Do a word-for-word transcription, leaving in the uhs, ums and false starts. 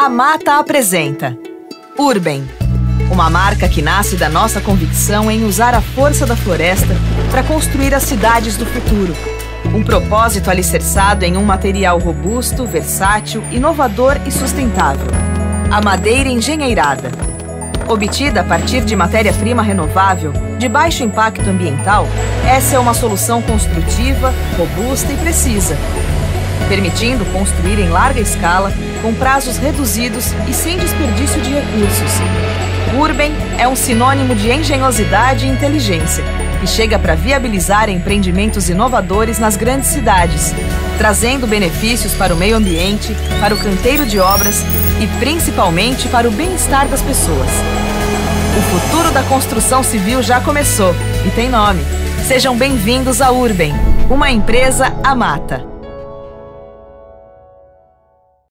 Amata apresenta Urbem, uma marca que nasce da nossa convicção em usar a força da floresta para construir as cidades do futuro. Um propósito alicerçado em um material robusto, versátil, inovador e sustentável. A madeira engenheirada, obtida a partir de matéria-prima renovável, de baixo impacto ambiental, essa é uma solução construtiva, robusta e precisa, permitindo construir em larga escala, com prazos reduzidos e sem desperdício de recursos. Urbem é um sinônimo de engenhosidade e inteligência, e chega para viabilizar empreendimentos inovadores nas grandes cidades, trazendo benefícios para o meio ambiente, para o canteiro de obras e, principalmente, para o bem-estar das pessoas. O futuro da construção civil já começou e tem nome. Sejam bem-vindos a Urbem, uma empresa Amata.